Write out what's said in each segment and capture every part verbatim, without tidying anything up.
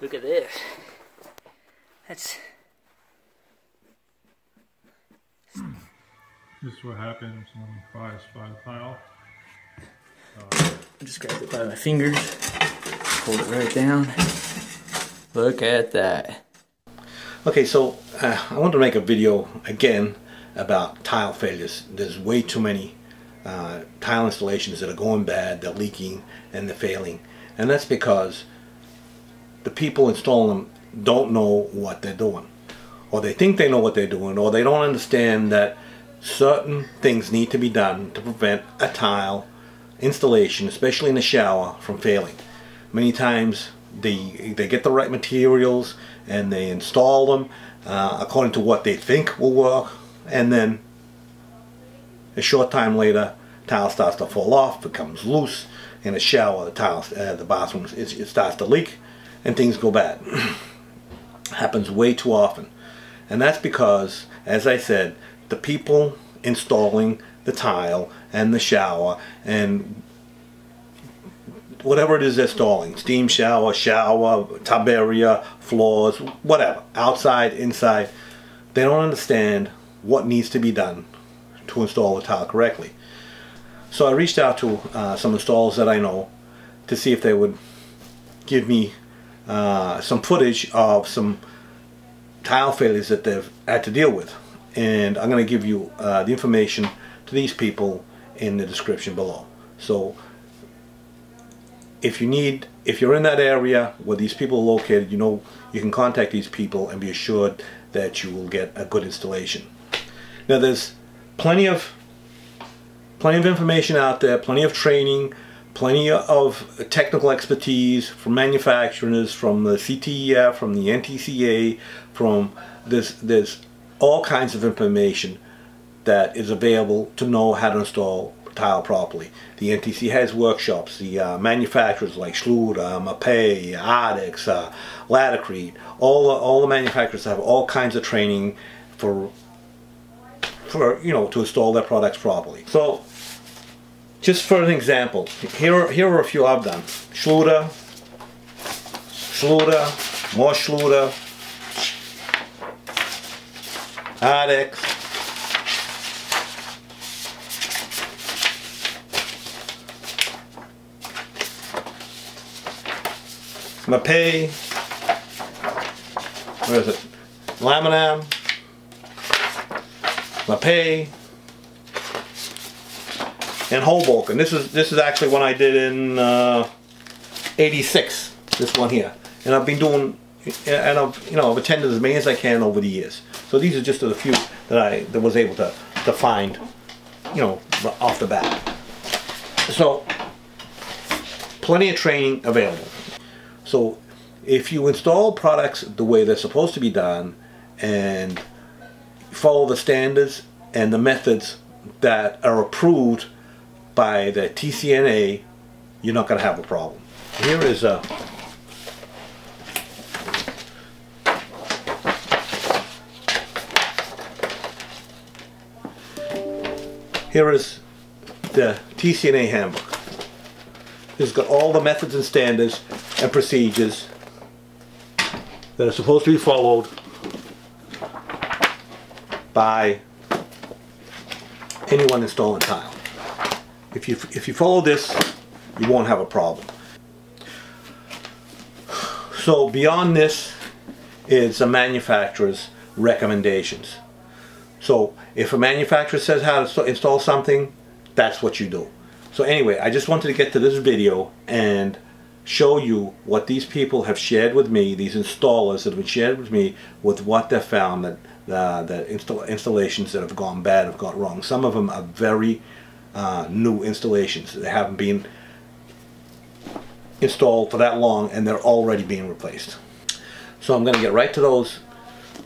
Look at this. That's... This is what happens when you buy a spot pile. Uh, just grab it by my fingers, hold it right down. Look at that. Okay, so uh, I want to make a video again about tile failures. There's way too many uh, tile installations that are going bad, they're leaking, and they're failing. And that's because the people installing them don't know what they're doing. Or they think they know what they're doing, or they don't understand that certain things need to be done to prevent a tile installation, especially in the shower, from failing. Many times they, they get the right materials and they install them uh, according to what they think will work, and then a short time later tile starts to fall off, becomes loose. In a shower, the tile, uh, the bathroom, it, it starts to leak and things go bad. Happens way too often, and that's because, as I said, the people installing the tile and the shower and whatever it is they're installing, steam shower, shower, tub area, floors, whatever, outside, inside, they don't understand what needs to be done to install the tile correctly. So I reached out to uh, some installers that I know to see if they would give me uh, some footage of some tile failures that they've had to deal with. And I'm going to give you uh, the information to these people in the description below. So if you need, if you're in that area where these people are located, you know, you can contact these people and be assured that you will get a good installation. Now there's plenty of plenty of information out there, plenty of training, plenty of technical expertise from manufacturers, from the C T E F, from the N T C A, from this this. all kinds of information that is available to know how to install tile properly. The N T C A has workshops. The uh, manufacturers like Schluter, Mapei, Ardex, uh, Laticrete, all the, all the manufacturers have all kinds of training for for you know to install their products properly. So, just for an example, here are, here are a few I've done: Schluter, Schluter, more Schluter. Ardex, Mapei, where is it? Laminam, Mapei, and Hoboken. This is this is actually one I did in uh, eighty-six. This one here, and I've been doing. And I've, you know, I've attended as many as I can over the years. So these are just a few that I that was able to, to find, you know, off the bat. So, plenty of training available. So, if you install products the way they're supposed to be done and follow the standards and the methods that are approved by the T C N A, you're not going to have a problem. Here is a... Here is the T C N A handbook. It's got all the methods and standards and procedures that are supposed to be followed by anyone installing tile. If you if you follow this, you won't have a problem. So beyond this is a manufacturer's recommendations. So if a manufacturer says how to install something, that's what you do. So anyway, I just wanted to get to this video and show you what these people have shared with me, these installers that have been shared with me, with what they've found that, uh, that install installations that have gone bad have gone wrong. Some of them are very uh, new installations. They haven't been installed for that long and they're already being replaced. So I'm going to get right to those,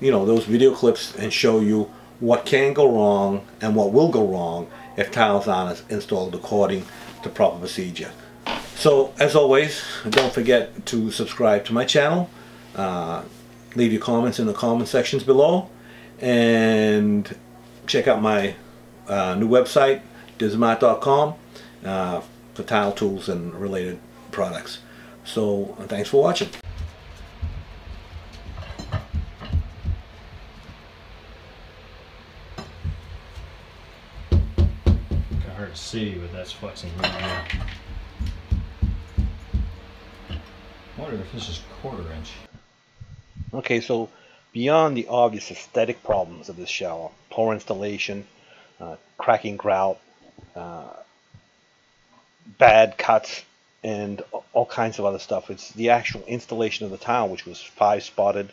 you know, those video clips and show you what can go wrong and what will go wrong if tiles aren't installed according to proper procedure. So as always, don't forget to subscribe to my channel, uh, leave your comments in the comment sections below, and check out my uh, new website, Dismat dot com, uh, for tile tools and related products. So thanks for watching. see, but that's flexing really well. I wonder if this is quarter inch. Okay, so beyond the obvious aesthetic problems of this shower, poor installation, uh, cracking grout, uh, bad cuts, and all kinds of other stuff, it's the actual installation of the tile, which was five spotted,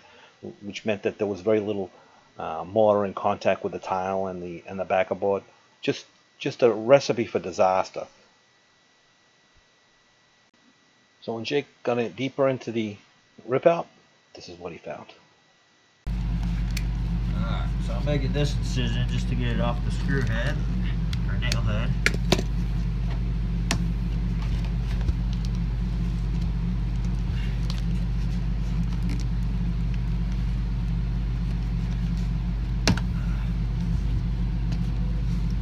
which meant that there was very little uh, mortar in contact with the tile and the and the backer board. Just just a recipe for disaster. So when Jake got it deeper into the rip out, this is what he found. Alright, so I'm making this incision just to get it off the screw head or nail head.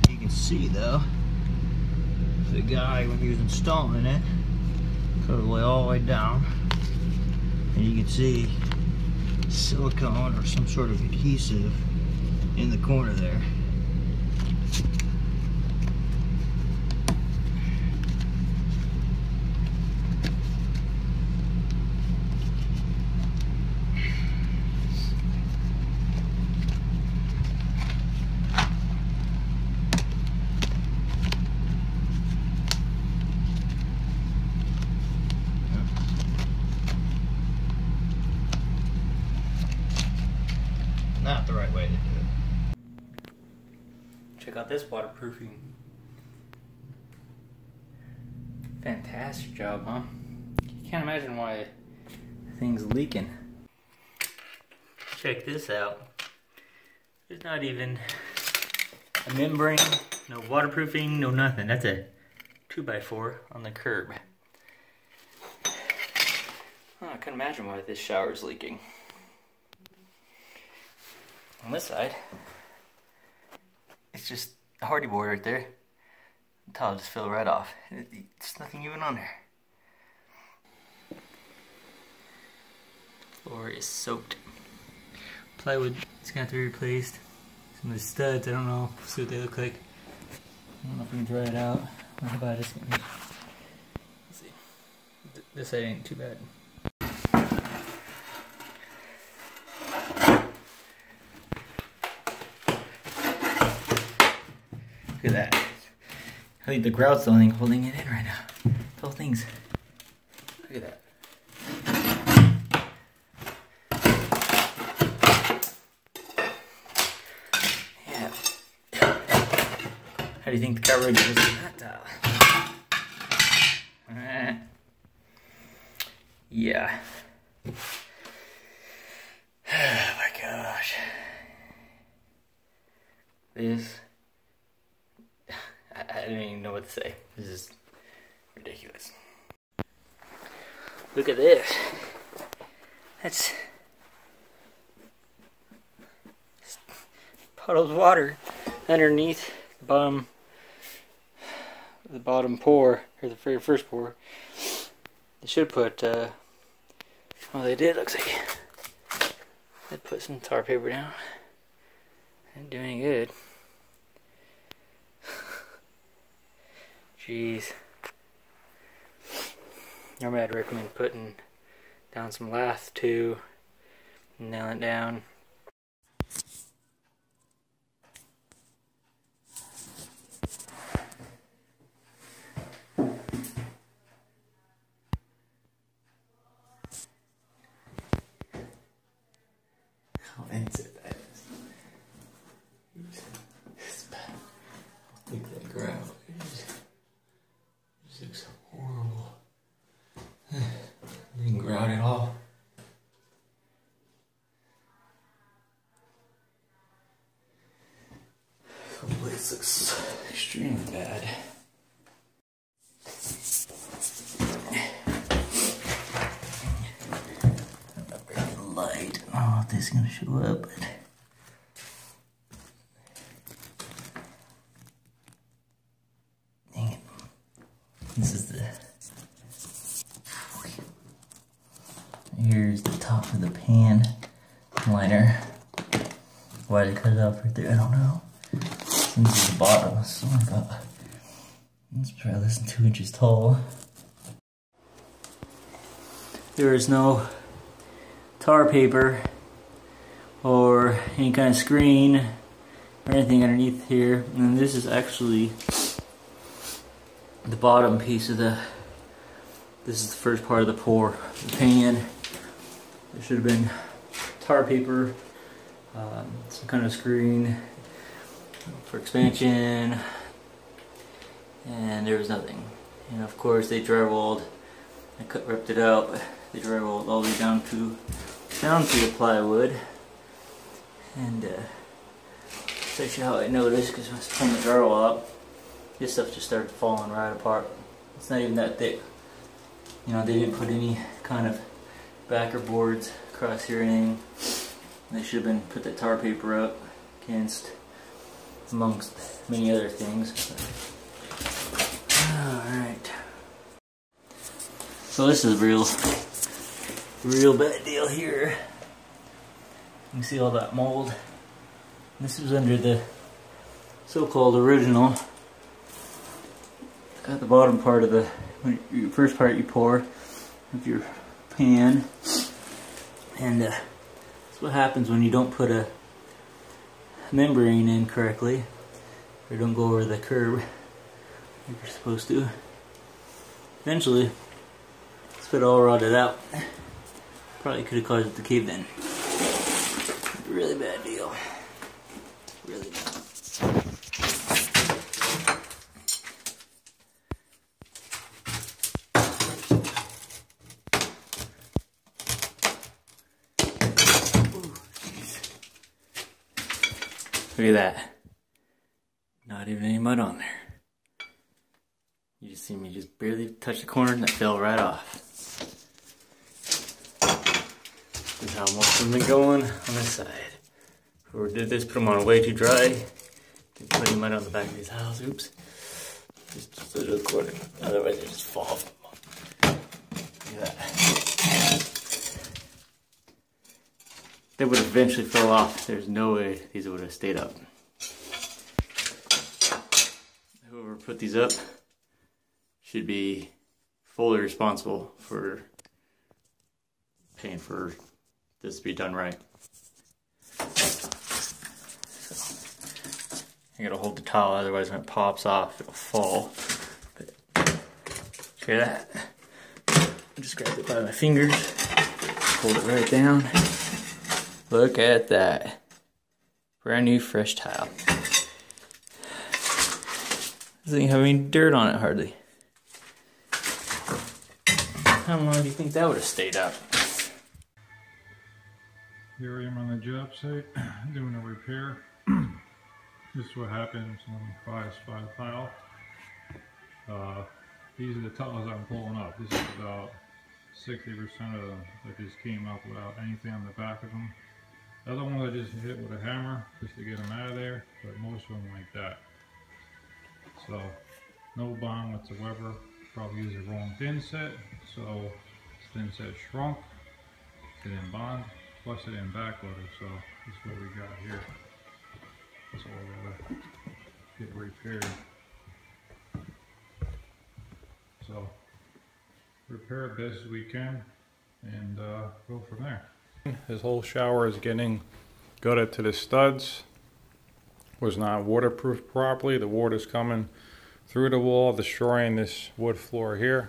You can see though, the guy when he was installing it, cut away all the way down. And you can see silicone or some sort of adhesive in the corner there. Not the right way to do it. Check out this waterproofing. Fantastic job, huh? You can't imagine why thing's leaking. Check this out. There's not even a membrane, no waterproofing, no nothing. That's a two by four on the curb. Oh, I couldn't imagine why this shower's leaking. On this side, it's just a hardy board right there. The tile just fell right off. There's nothing even on there. The floor is soaked. Plywood is gonna have to be replaced. Some of the studs, I don't know. Let's see what they look like. I don't know if we can dry it out. How about this one? Let's see. This side ain't too bad. Look at that. I think the grout's the only thing holding it in right now. The whole thing's. Look at that. Yeah. How do you think the coverage is in that tile? Uh, yeah. Oh my gosh. This. I don't even know what to say. This is ridiculous. Look at this. That's puddles of water underneath the bottom, the bottom pour, or the very first pour. They should put, uh, well, they did, looks like. They put some tar paper down. Didn't do any good. Jeez. Normally I'd recommend putting down some lath too, and nail it down. How fancy that is. It's bad. I'll take that ground. Looks horrible. Didn't grout at all. The place looks extremely bad. Not very light. Oh, this is gonna show up. This is the, here's the top of the pan liner. Why they cut it off right there, I don't know. This is the bottom, it's only about It's probably less than two inches tall. There is no tar paper or any kind of screen or anything underneath here. And this is actually the bottom piece of the, this is the first part of the pour. The pan, there should have been tar paper, um, some kind of screen for expansion, and there was nothing. And of course they drywalled, I cut, ripped it out, they drywalled all the way down to, down to the plywood. And uh, that's actually how I noticed, because when I was pulling the drywall up, this stuff just started falling right apart. It's not even that thick. You know, they didn't put any kind of backer boards across here or anything. They should have been put that tar paper up against, amongst many other things. Alright. So this is real, real bad deal here. You can see all that mold. This was under the so-called original. At the bottom part of the when you, first part you pour with your pan, and uh, that's what happens when you don't put a membrane in correctly, or don't go over the curb like you're supposed to. Eventually, it all rotted out. Probably could have caused it to cave in. Really bad deal. Really bad. Ooh, look at that. Not even any mud on there. You just see me just barely touch the corner and it fell right off. This is how most of them are going on this side. Whoever did this put them on way too dry. Keep putting mud on the back of these houses. Oops. Just, just a little corner. Otherwise they just fall off. Look at that. They would eventually fall off. There's no way these would have stayed up. Whoever put these up should be fully responsible for paying for this to be done right. So, I gotta hold the towel, otherwise when it pops off, it'll fall. But, hear that? I just grabbed it by my fingers, hold it right down. Look at that. Brand new, fresh tile. Doesn't even have any dirt on it, hardly. How long do you think that would have stayed up? Here I am on the job site doing a repair. This is what happens when you buy a spot tile. Uh, these are the tiles I'm pulling up. This is about sixty percent of them that just came up without anything on the back of them. The other ones I just hit with a hammer just to get them out of there, but most of them like that. So, no bond whatsoever. Probably used the wrong thin set, so this thin set shrunk. It didn't bond. Plus it in backwater, so this is what we got here. That's all we gotta get repaired. So repair it best as we can and uh, go from there. His whole shower is getting gutted to the studs. Was not waterproof properly. The water's coming through the wall, destroying this wood floor here.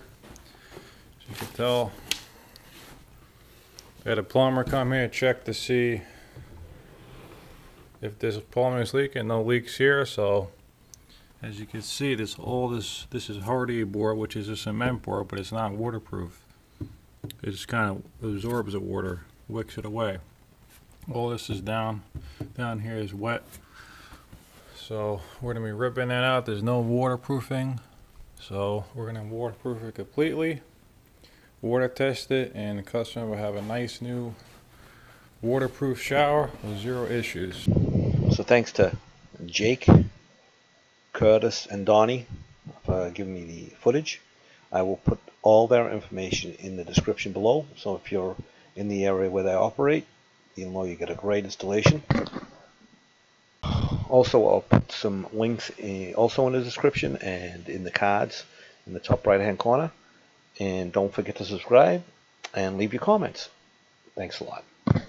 As you can tell, we had a plumber come here, check to see if this plumbing is leaking. No leaks here, so as you can see, this all this this is hardy board, which is a cement board, but it's not waterproof. It just kind of absorbs the water, wicks it away. All this is down, down here is wet. So we're gonna be ripping that out. There's no waterproofing, so we're gonna waterproof it completely. Water test it, and the customer will have a nice new waterproof shower with zero issues. So thanks to Jake, Curtis, and Donnie for giving me the footage. I will put all their information in the description below, so if you're in the area where they operate, you'll know you get a great installation. Also, I'll put some links in, also in the description and in the cards in the top right hand corner. And don't forget to subscribe and leave your comments. Thanks a lot.